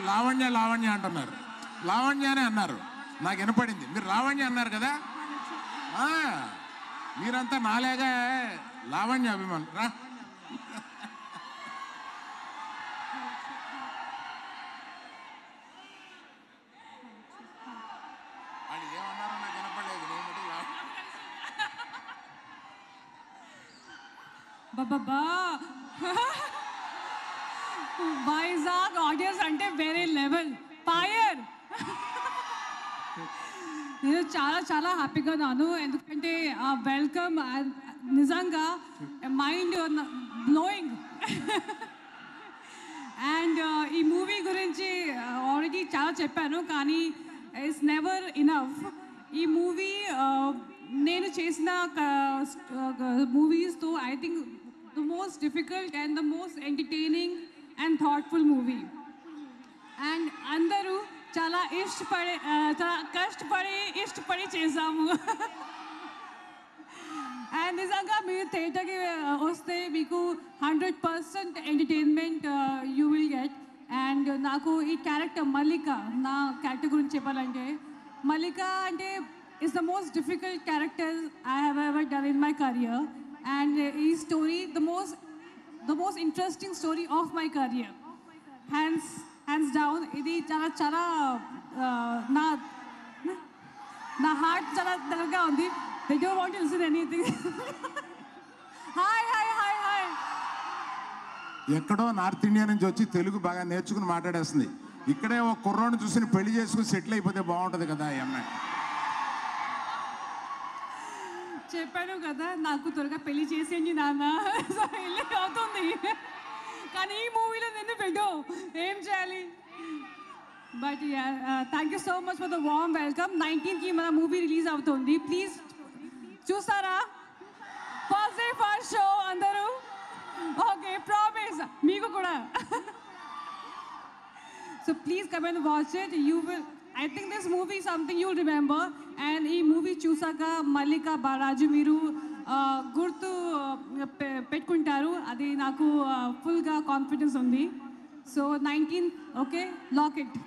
लावण्य लावण्य अंटर लावण्याने నాకు వినపడింది మీరు లావణ్య అన్నారు కదా ఆ మీరంతా నాలేగా లావణ్య అభిమానులు రా అది ఏమన్నారో నాకు వినపడలేదు ఏమంటే బాబా వైజాగ్ ఆడియన్స్ అంటే వేరే లెవెల్ ఫైర్ నేను చాలా చాలా హ్యాపీగా ఉన్నాను ఎందుకంటే ఆ వెల్కమ్ నిజంగా మైండ్ బ్లోయింగ్ అండ్ ఈ మూవీ గురించి ఆల్రెడీ చాలా చెప్పాను కానీ ఇట్స్ నెవర్ ఇనఫ్ ఈ మూవీ నేను చేసిన మూవీస్ తో I think the most difficult and the most entertaining and thoughtful movie and అందరూ చాలా కష్టపడి చేసాము అండ్ నిజంగా మీరు థియేటర్కి వస్తే మీకు 100% entertainment you will get and నాకు ఈ క్యారెక్టర్ మల్లిక నా క్యారెక్టర్ గురించి చెప్పాలంటే మల్లిక అంటే it's the most difficult character I have ever done in my career and ఈ story the most interesting story of my career hands down idi chala na heart chala dalga undi they don't want to listen anything hi ekkado north india nunchi vachi telugu baga nerchukoni maatladestundi ikkade oka kurronu chusini peli chesukoni settle ayipothe baaguntadi kada ee amma cheppanu kada naaku toriga peli chesendi nana so illi avutundi కానీ ఈ మూవీలో నిన్ను పెట్టు ఏం చేయాలి but thank you so much for the warm welcome 19th మన movie release అవుతుంది please చూసారా ఫస్ట్ డే ఫస్ట్ షో అందరూ ఓకే ప్రామిస్ మీకు కూడా so please come and watch it you will I think this movie something you remember and ఈ movie చూసాక మల్లిక బాలాజీ మీరు గుర్తు పెట్టుకుంటారు అది నాకు ఫుల్గా కాన్ఫిడెన్స్ ఉంది సో 19 ఓకే లాక్ ఇట్